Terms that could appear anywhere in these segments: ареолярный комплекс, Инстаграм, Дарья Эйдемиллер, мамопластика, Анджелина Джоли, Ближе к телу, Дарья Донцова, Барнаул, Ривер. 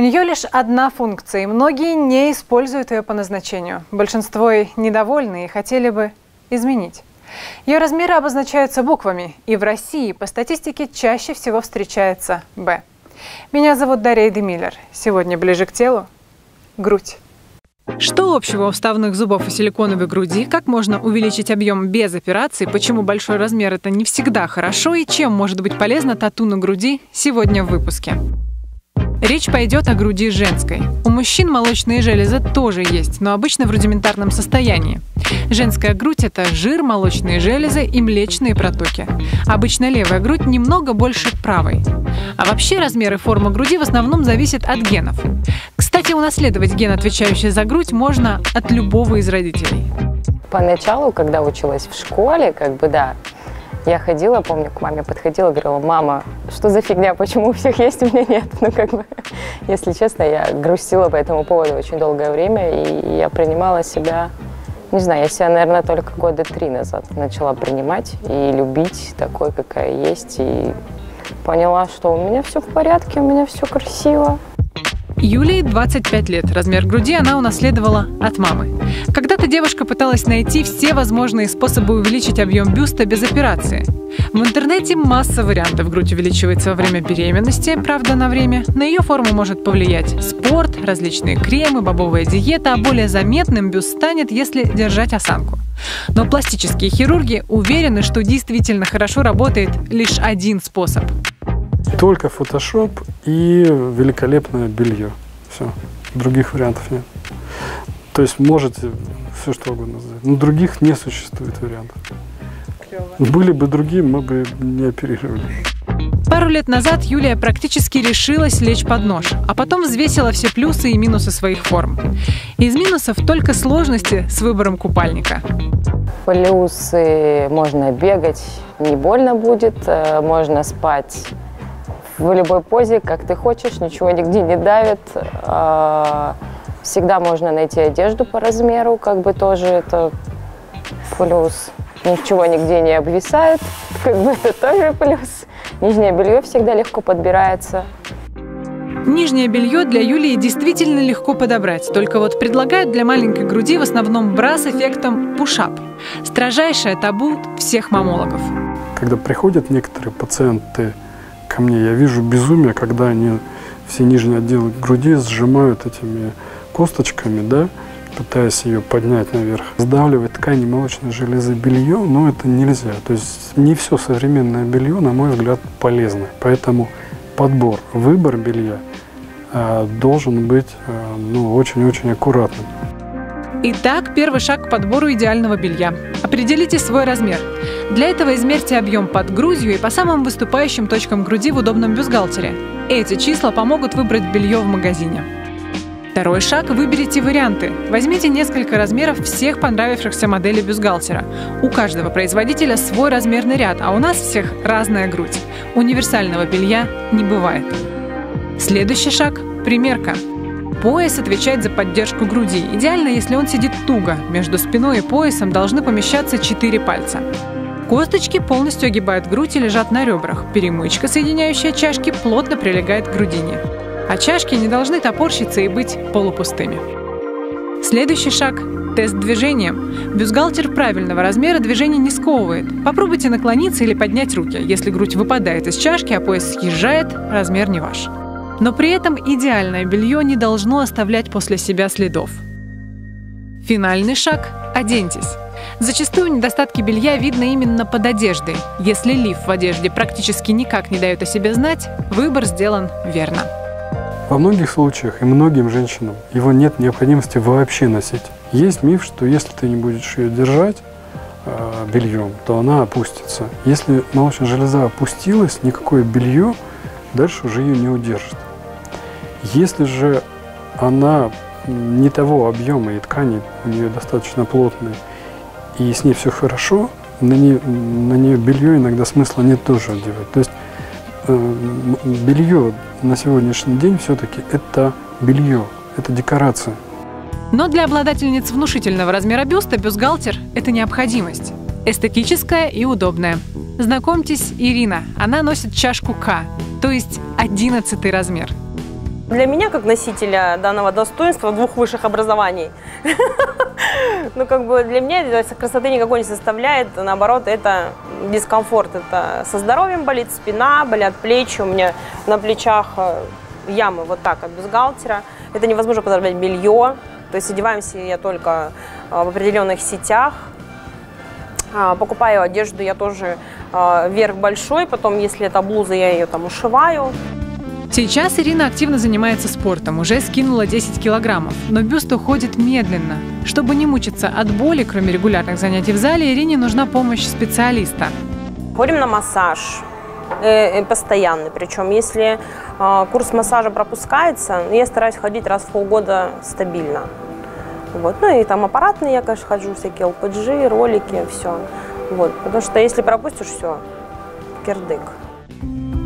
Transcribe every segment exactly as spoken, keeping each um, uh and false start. нее лишь одна функция, и многие не используют ее по назначению. Большинство недовольны и хотели бы изменить. Ее размеры обозначаются буквами, и в России по статистике чаще всего встречается «Б». Меня зовут Дарья Эйдемиллер. Сегодня ближе к телу – грудь. Что общего у вставных зубов и силиконовой груди? Как можно увеличить объем без операции? Почему большой размер – это не всегда хорошо? И чем может быть полезно тату на груди? Сегодня в выпуске. Речь пойдет о груди женской. У мужчин молочные железы тоже есть, но обычно в рудиментарном состоянии. Женская грудь – это жир, молочные железы и млечные протоки. Обычно левая грудь немного больше правой. А вообще размер и форма груди в основном зависят от генов. Кстати, унаследовать ген, отвечающий за грудь, можно от любого из родителей. Поначалу, когда училась в школе, как бы да, я ходила, помню, к маме подходила, говорила: мама, что за фигня, почему у всех есть, у меня нет? Ну, как бы, если честно, я грустила по этому поводу очень долгое время, и я принимала себя, не знаю, я себя, наверное, только года три назад начала принимать и любить такой, какая есть, и поняла, что у меня все в порядке, у меня все красиво. Юлии двадцать пять лет. Размер груди она унаследовала от мамы. Когда-то девушка пыталась найти все возможные способы увеличить объем бюста без операции. В интернете масса вариантов. Грудь увеличивается во время беременности, правда, на время. На ее форму может повлиять спорт, различные кремы, бобовая диета, а более заметным бюст станет, если держать осанку. Но пластические хирурги уверены, что действительно хорошо работает лишь один способ. Только фотошоп и великолепное белье. Все. Других вариантов нет. То есть можете все что угодно сделать. Но других не существует вариантов. Клево. Были бы другие, мы бы не оперировали. Пару лет назад Юлия практически решилась лечь под нож, а потом взвесила все плюсы и минусы своих форм. Из минусов только сложности с выбором купальника. Плюсы: можно бегать, не больно будет, можно спать в любой позе, как ты хочешь, ничего нигде не давит. Всегда можно найти одежду по размеру, как бы тоже это плюс. Ничего нигде не обвисает, как бы это тоже плюс. Нижнее белье всегда легко подбирается. Нижнее белье для Юлии действительно легко подобрать, только вот предлагают для маленькой груди в основном бра с эффектом пушап. Строжайшее табу всех мамологов. Когда приходят некоторые пациенты ко мне, я вижу безумие, когда они все нижние отделы груди сжимают этими косточками, да, пытаясь ее поднять наверх. Сдавливать ткани молочной железы белье, но это нельзя. То есть не все современное белье, на мой взгляд, полезно. Поэтому подбор, выбор белья э, должен быть э, ну, очень-очень аккуратным. Итак, первый шаг к подбору идеального белья. Определите свой размер. Для этого измерьте объем под грудью и по самым выступающим точкам груди в удобном бюстгальтере. Эти числа помогут выбрать белье в магазине. Второй шаг – выберите варианты. Возьмите несколько размеров всех понравившихся моделей бюстгальтера. У каждого производителя свой размерный ряд, а у нас всех разная грудь. Универсального белья не бывает. Следующий шаг – примерка. Пояс отвечает за поддержку груди. Идеально, если он сидит туго. Между спиной и поясом должны помещаться четыре пальца. Косточки полностью огибают грудь и лежат на ребрах. Перемычка, соединяющая чашки, плотно прилегает к грудине. А чашки не должны топорщиться и быть полупустыми. Следующий шаг – тест движением. Бюстгальтер правильного размера движение не сковывает. Попробуйте наклониться или поднять руки. Если грудь выпадает из чашки, а пояс съезжает, размер не ваш. Но при этом идеальное белье не должно оставлять после себя следов. Финальный шаг – оденьтесь. Зачастую недостатки белья видно именно под одеждой. Если лиф в одежде практически никак не дает о себе знать, выбор сделан верно. Во многих случаях и многим женщинам его нет необходимости вообще носить. Есть миф, что если ты не будешь ее держать э, бельем, то она опустится. Если молочная железа опустилась, никакое белье дальше уже ее не удержит. Если же она не того объема и ткани, у нее достаточно плотные, и с ней все хорошо, на нее, на нее белье иногда смысла нет тоже одевать. То есть э, белье на сегодняшний день все-таки это белье, это декорация. Но для обладательниц внушительного размера бюста бюстгальтер – это необходимость. Эстетическая и удобная. Знакомьтесь, Ирина. Она носит чашку К, то есть одиннадцатый размер. Для меня, как носителя данного достоинства, двух высших образований, ну как бы для меня красоты никакой не составляет, наоборот, это дискомфорт, это со здоровьем болит спина, болят плечи, у меня на плечах ямы вот так от бюстгальтера, это невозможно подобрать белье, то есть одеваемся я только в определенных сетях. Покупаю одежду я тоже верх большой, потом, если это блуза, я ее там ушиваю. Сейчас Ирина активно занимается спортом, уже скинула десять килограммов, но бюст уходит медленно. Чтобы не мучиться от боли, кроме регулярных занятий в зале, Ирине нужна помощь специалиста. Ходим на массаж, постоянный, причем если курс массажа пропускается, я стараюсь ходить раз в полгода стабильно. Вот. Ну и там аппаратные я, конечно, хожу, всякие эл пэ джи, ролики, все. Вот. Потому что если пропустишь, все, кирдык.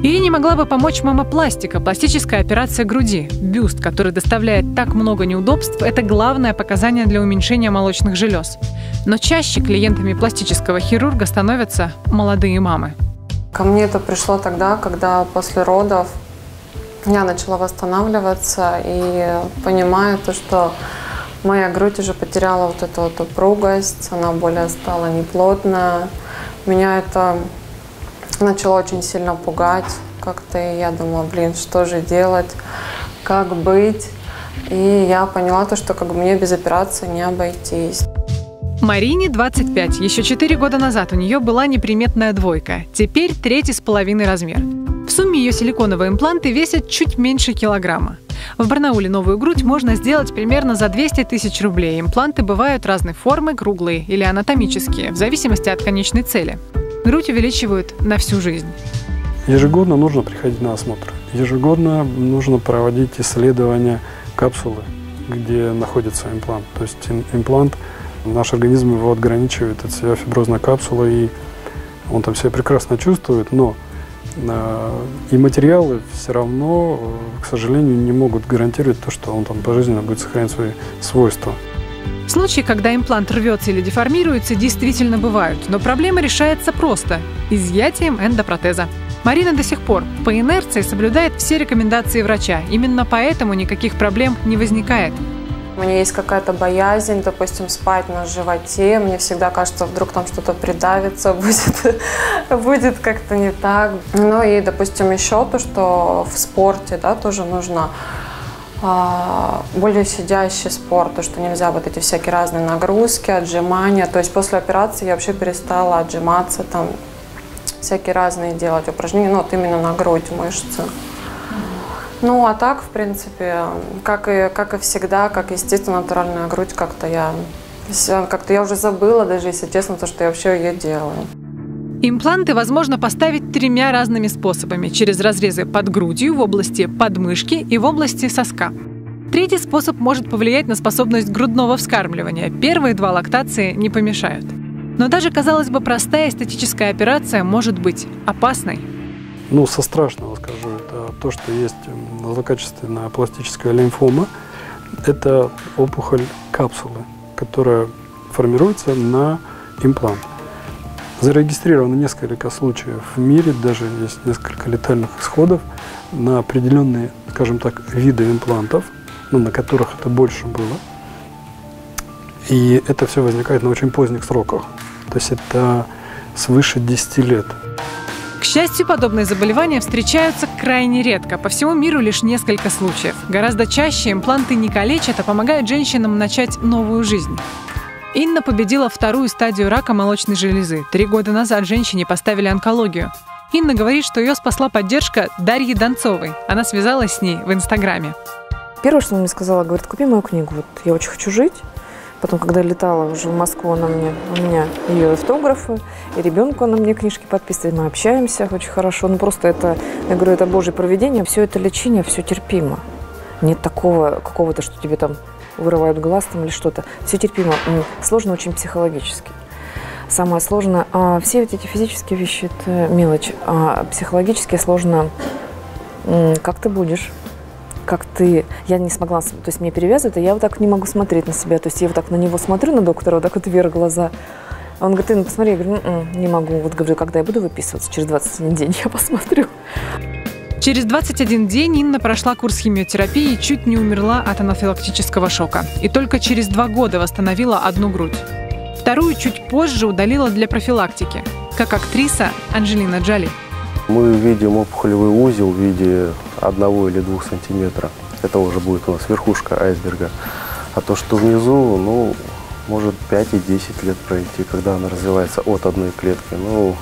Ирине могла бы помочь мамопластика, пластическая операция груди. Бюст, который доставляет так много неудобств, это главное показание для уменьшения молочных желез. Но чаще клиентами пластического хирурга становятся молодые мамы. Ко мне это пришло тогда, когда после родов я начала восстанавливаться и понимаю то, что моя грудь уже потеряла вот эту вот упругость, она более стала неплотная. Меня это начало очень сильно пугать. Как-то я думала, блин, что же делать, как быть. И я поняла то, что как бы мне без операции не обойтись. Марине двадцать пять. Еще четыре года назад у нее была неприметная двойка. Теперь третий с половиной размер. В сумме ее силиконовые импланты весят чуть меньше килограмма. В Барнауле новую грудь можно сделать примерно за двести тысяч рублей. Импланты бывают разной формы, круглые или анатомические, в зависимости от конечной цели. Грудь увеличивают на всю жизнь. Ежегодно нужно приходить на осмотр. Ежегодно нужно проводить исследования капсулы, где находится имплант. То есть имплант, наш организм его отграничивает от себя фиброзной капсулой, и он там себя прекрасно чувствует, но и материалы все равно, к сожалению, не могут гарантировать то, что он там пожизненно будет сохранять свои свойства. Случаи, когда имплант рвется или деформируется, действительно бывают, но проблема решается просто – изъятием эндопротеза. Марина до сих пор по инерции соблюдает все рекомендации врача, именно поэтому никаких проблем не возникает. У меня есть какая-то боязнь, допустим, спать на животе. Мне всегда кажется, вдруг там что-то придавится, будет, будет как-то не так. Ну и, допустим, еще то, что в спорте, да, тоже нужно а, более сидящий спорт, то, что нельзя вот эти всякие разные нагрузки, отжимания. То есть после операции я вообще перестала отжиматься, там всякие разные делать упражнения, ну вот именно на грудь мышцы. Ну, а так, в принципе, как и, как и всегда, как естественно, натуральная грудь, как-то я, как-то я уже забыла, даже если честно, то, что я вообще ее делаю. Импланты возможно поставить тремя разными способами – через разрезы под грудью, в области подмышки и в области соска. Третий способ может повлиять на способность грудного вскармливания. Первые два лактации не помешают. Но даже, казалось бы, простая эстетическая операция может быть опасной. Ну, со страшного скажу, это то, что есть злокачественная пластическая лимфома. Это опухоль капсулы, которая формируется на имплант. Зарегистрировано несколько случаев в мире, даже есть несколько летальных исходов на определенные, скажем так, виды имплантов, ну, на которых это больше было. И это все возникает на очень поздних сроках, то есть это свыше десяти лет. К счастью, подобные заболевания встречаются крайне редко. По всему миру лишь несколько случаев. Гораздо чаще импланты не калечат, а помогают женщинам начать новую жизнь. Инна победила вторую стадию рака молочной железы. Три года назад женщине поставили онкологию. Инна говорит, что ее спасла поддержка Дарьи Донцовой. Она связалась с ней в Инстаграме. Первое, что она мне сказала, говорит, купи мою книгу. Вот я очень хочу жить. Потом, когда летала уже в Москву, она мне, у меня ее автографы, и ребенку она мне книжки подписывает, мы общаемся очень хорошо. Ну просто это, я говорю, это Божье провидение, все это лечение, все терпимо. Нет такого какого-то, что тебе там вырывают глаз там, или что-то. Все терпимо. Сложно очень психологически. Самое сложное, а все вот эти физические вещи, это мелочь, а психологически сложно, как ты будешь. Как ты, я не смогла, то есть мне перевязывают, а я вот так не могу смотреть на себя. То есть я вот так на него смотрю, на доктора, вот так вот вверх глаза. Он говорит, ты ну, посмотри, я говорю, м-м, не могу. Вот говорю, когда я буду выписываться, через двадцать недель я посмотрю. Через двадцать один день Инна прошла курс химиотерапии и чуть не умерла от анафилактического шока. И только через два года восстановила одну грудь. Вторую чуть позже удалила для профилактики, как актриса Анджелина Джоли. Мы видим опухолевый узел в виде одного или двух сантиметра. Это уже будет у нас верхушка айсберга. А то, что внизу, ну, может пять и десять лет пройти, когда она развивается от одной клетки. Ну,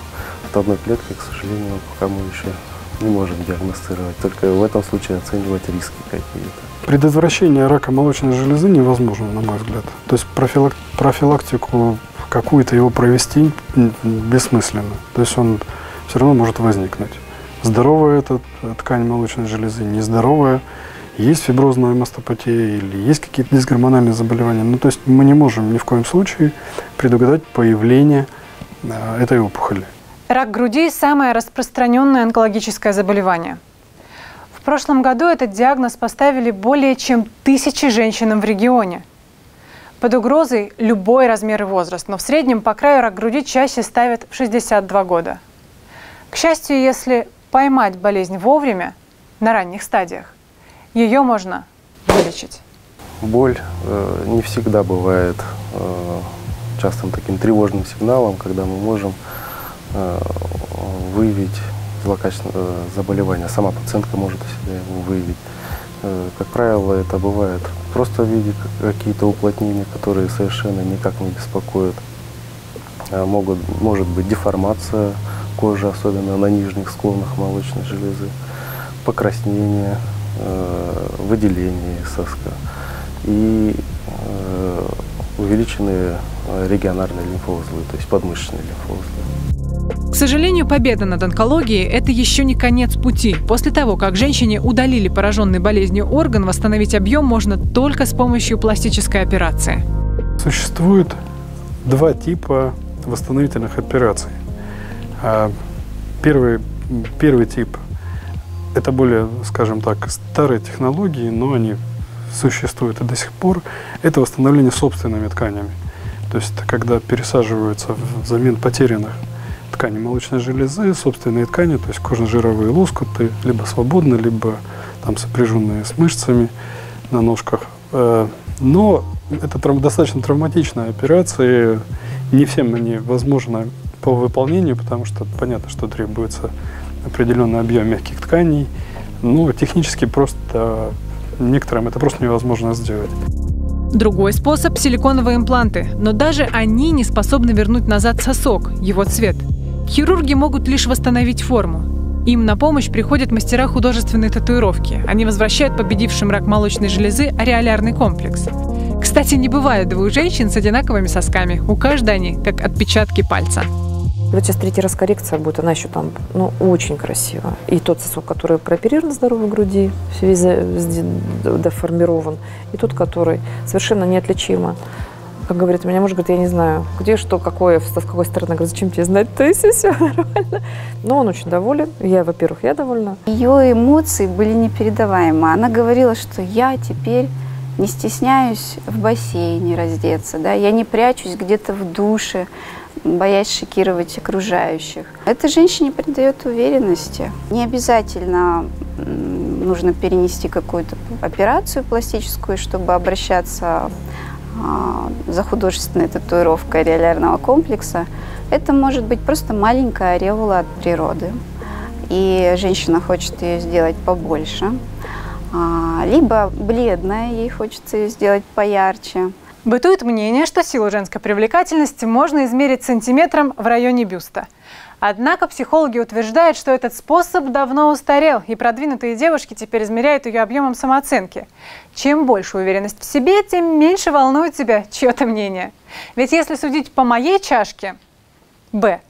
от одной клетки, к сожалению, пока мы еще не можем диагностировать. Только в этом случае оценивать риски какие-то. Предотвращение рака молочной железы невозможно, на мой взгляд. То есть профилак- профилактику какую-то его провести бессмысленно. То есть он все равно может возникнуть. Здоровая эта ткань молочной железы, нездоровая, есть фиброзная мастопатия или есть какие-то дисгормональные заболевания. Ну, то есть мы не можем ни в коем случае предугадать появление этой опухоли. Рак груди – самое распространенное онкологическое заболевание. В прошлом году этот диагноз поставили более чем тысячи женщинам в регионе. Под угрозой любой размер и возраст, но в среднем по краю рак груди чаще ставят в шестьдесят два года. К счастью, если поймать болезнь вовремя, на ранних стадиях, ее можно вылечить. Боль э, не всегда бывает э, частым таким тревожным сигналом, когда мы можем э, выявить злокачественное заболевание. Сама пациентка может у себя его выявить. Э, как правило, это бывает просто в виде какие-то уплотнения, которые совершенно никак не беспокоят. Э, могут, может быть деформация кожи, особенно на нижних склонах молочной железы, покраснение, выделение соска и э, увеличенные регионарные лимфоузлы, то есть подмышечные лимфоузлы. К сожалению, победа над онкологией – это еще не конец пути. После того, как женщине удалили пораженный болезнью орган, восстановить объем можно только с помощью пластической операции. Существует два типа восстановительных операций. Первый, первый тип – это более, скажем так, старые технологии, но они существуют и до сих пор. Это восстановление собственными тканями. То есть это когда пересаживаются взамен потерянных тканей молочной железы, собственные ткани, то есть кожно-жировые лоскуты, либо свободно, либо там сопряженные с мышцами на ножках. Но это достаточно травматичная операция, не всем они возможны по выполнению, потому что понятно, что требуется определенный объем мягких тканей, но технически просто некоторым это просто невозможно сделать. Другой способ – силиконовые импланты, но даже они не способны вернуть назад сосок, его цвет. Хирурги могут лишь восстановить форму. Им на помощь приходят мастера художественной татуировки. Они возвращают победившим рак молочной железы ареолярный комплекс. Кстати, не бывает двух женщин с одинаковыми сосками. У каждой они как отпечатки пальца. Вот сейчас третий раз коррекция будет, она еще там, ну, очень красиво. И тот сосок, который прооперирован в здоровой груди, в связи деформирован, и тот, который совершенно неотличимо. Как говорит у меня муж, говорит, я не знаю, где что, какое, с какой стороны. Говорит, зачем тебе знать, то есть все нормально. Но он очень доволен. Я, во-первых, я довольна. Ее эмоции были непередаваемы. Она говорила, что я теперь не стесняюсь в бассейне раздеться, да, я не прячусь где-то в душе, боясь шокировать окружающих. Это женщине придает уверенности. Не обязательно нужно перенести какую-то операцию пластическую, чтобы обращаться за художественной татуировкой ареолярного комплекса. Это может быть просто маленькая ареола от природы, и женщина хочет ее сделать побольше. Либо бледная, ей хочется ее сделать поярче. Бытует мнение, что силу женской привлекательности можно измерить сантиметром в районе бюста. Однако психологи утверждают, что этот способ давно устарел, и продвинутые девушки теперь измеряют ее объемом самооценки. Чем больше уверенность в себе, тем меньше волнует тебя чье-то мнение. Ведь если судить по моей чашке «Б»,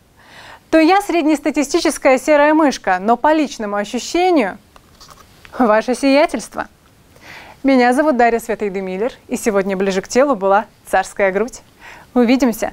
то я среднестатистическая серая мышка, но по личному ощущению – ваше сиятельство. Меня зовут Дарья Эйдемиллер, и сегодня ближе к телу была царская грудь. Увидимся!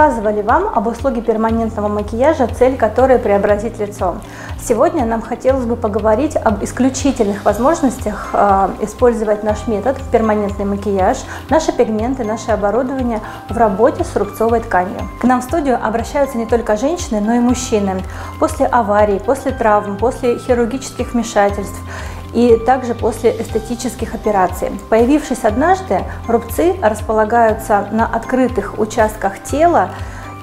рассказывали вам об услуге перманентного макияжа, цель которой преобразить лицо. Сегодня нам хотелось бы поговорить об исключительных возможностях использовать наш метод перманентный макияж, наши пигменты, наше оборудование в работе с рубцовой тканью. К нам в студию обращаются не только женщины, но и мужчины после аварий, после травм, после хирургических вмешательств и также после эстетических операций. Появившись однажды, рубцы располагаются на открытых участках тела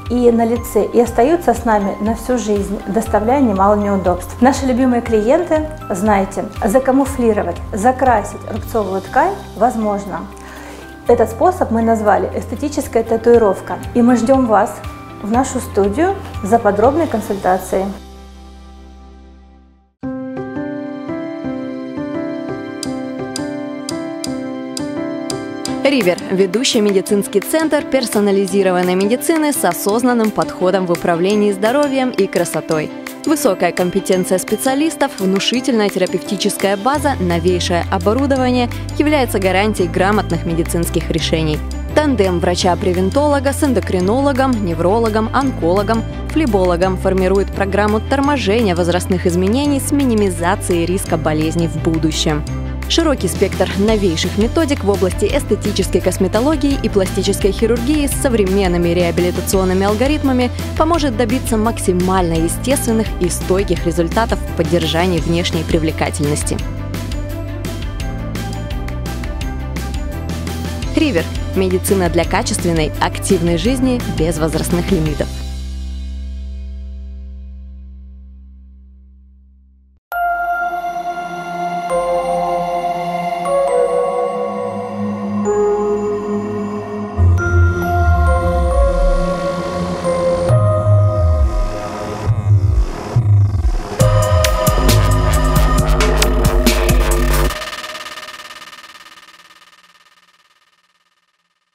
и на лице и остаются с нами на всю жизнь, доставляя немало неудобств. Наши любимые клиенты, знаете, закамуфлировать, закрасить рубцовую ткань возможно. Этот способ мы назвали эстетическая татуировка, и мы ждем вас в нашу студию за подробной консультацией. Ривер – ведущий медицинский центр персонализированной медицины с осознанным подходом в управлении здоровьем и красотой. Высокая компетенция специалистов, внушительная терапевтическая база, новейшее оборудование является гарантией грамотных медицинских решений. Тандем врача-превентолога с эндокринологом, неврологом, онкологом, флебологом формирует программу торможения возрастных изменений с минимизацией риска болезней в будущем. Широкий спектр новейших методик в области эстетической косметологии и пластической хирургии с современными реабилитационными алгоритмами поможет добиться максимально естественных и стойких результатов в поддержании внешней привлекательности. Ривер – медицина для качественной, активной жизни без возрастных лимитов.